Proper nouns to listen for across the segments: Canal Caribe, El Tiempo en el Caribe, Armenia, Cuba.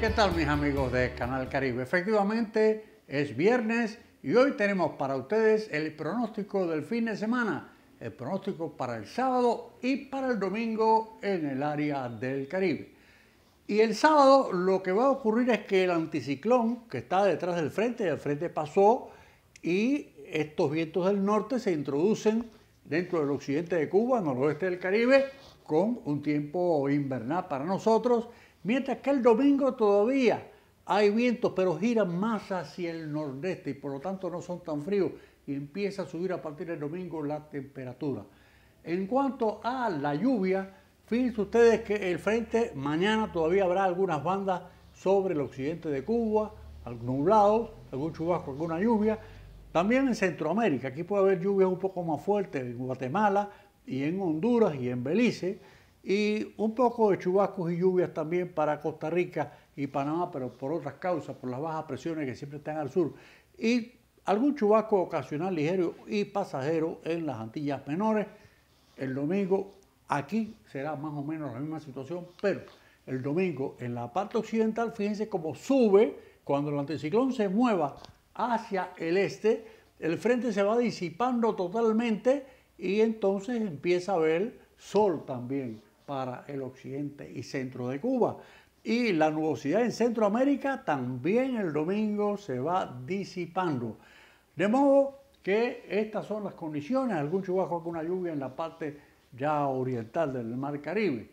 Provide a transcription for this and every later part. ¿Qué tal, mis amigos de Canal Caribe? Efectivamente es viernes y hoy tenemos para ustedes el pronóstico del fin de semana, el pronóstico para el sábado y para el domingo en el área del Caribe. Y el sábado lo que va a ocurrir es que el anticiclón que está detrás del frente, pasó, y estos vientos del norte se introducen dentro del occidente de Cuba, noroeste del Caribe, con un tiempo invernal para nosotros. Mientras que el domingo todavía hay vientos, pero giran más hacia el nordeste y por lo tanto no son tan fríos, y empieza a subir a partir del domingo la temperatura. En cuanto a la lluvia, fíjense ustedes que el frente mañana todavía habrá algunas bandas sobre el occidente de Cuba, nublados, algún chubasco, alguna lluvia. También en Centroamérica, aquí puede haber lluvias un poco más fuertes en Guatemala y en Honduras y en Belice. Y un poco de chubascos y lluvias también para Costa Rica y Panamá, pero por otras causas, por las bajas presiones que siempre están al sur. Y algún chubasco ocasional ligero y pasajero en las Antillas Menores. El domingo aquí será más o menos la misma situación, pero el domingo en la parte occidental, fíjense cómo sube. Cuando el anticiclón se mueva hacia el este, el frente se va disipando totalmente y entonces empieza a haber sol también para el occidente y centro de Cuba. Y la nubosidad en Centroamérica también el domingo se va disipando. De modo que estas son las condiciones, algún chubasco, alguna lluvia en la parte ya oriental del mar Caribe.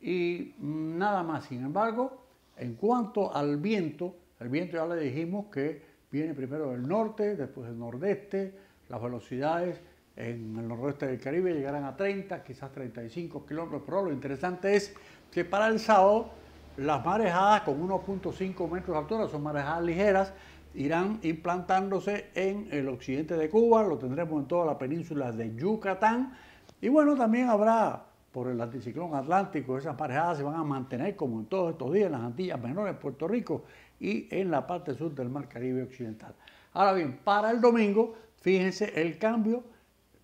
Y nada más. Sin embargo, en cuanto al viento, el viento ya le dijimos que viene primero del norte, después del nordeste. Las velocidades en el noroeste del Caribe llegarán a 30, quizás 35 kilómetros por hora. Lo interesante es que para el sábado las marejadas con 1.5 metros de altura, son marejadas ligeras, irán implantándose en el occidente de Cuba. Lo tendremos en toda la península de Yucatán. Y bueno, también habrá por el anticiclón atlántico, esas marejadas se van a mantener como en todos estos días en las Antillas Menores, Puerto Rico y en la parte sur del mar Caribe occidental. Ahora bien, para el domingo, fíjense el cambio.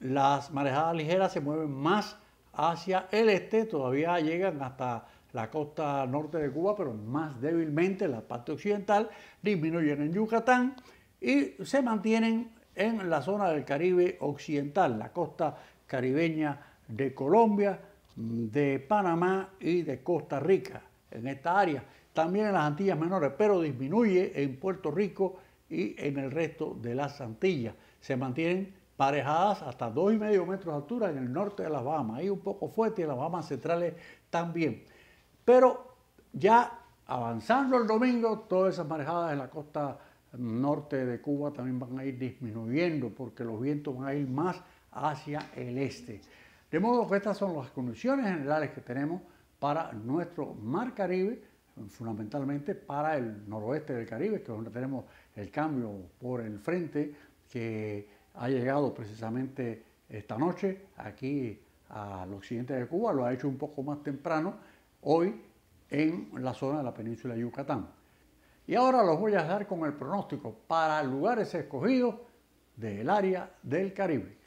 Las marejadas ligeras se mueven más hacia el este, todavía llegan hasta la costa norte de Cuba, pero más débilmente en la parte occidental, disminuyen en Yucatán y se mantienen en la zona del Caribe occidental, la costa caribeña de Colombia, de Panamá y de Costa Rica, en esta área. También en las Antillas Menores, pero disminuye en Puerto Rico y en el resto de las Antillas. Se mantienen marejadas hasta 2,5 metros de altura en el norte de las Bahamas, ahí un poco fuerte, y en las Bahamas centrales también. Pero ya avanzando el domingo, todas esas marejadas en la costa norte de Cuba también van a ir disminuyendo, porque los vientos van a ir más hacia el este. De modo que estas son las condiciones generales que tenemos para nuestro mar Caribe, fundamentalmente para el noroeste del Caribe, que es donde tenemos el cambio por el frente que ha llegado precisamente esta noche aquí al occidente de Cuba, lo ha hecho un poco más temprano hoy en la zona de la península de Yucatán. Y ahora los voy a dar con el pronóstico para lugares escogidos del área del Caribe.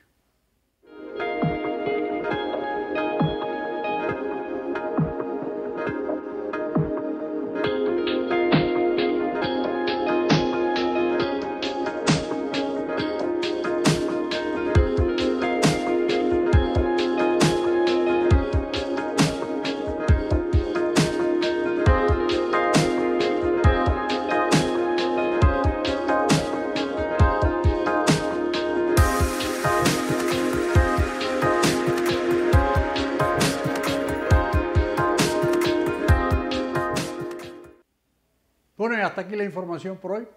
Bueno, y hasta aquí la información por hoy.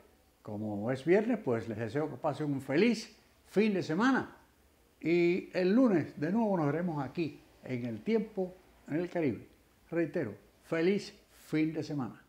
Como es viernes, pues les deseo que pasen un feliz fin de semana. Y el lunes de nuevo nos veremos aquí en el tiempo en el Caribe. Reitero, feliz fin de semana.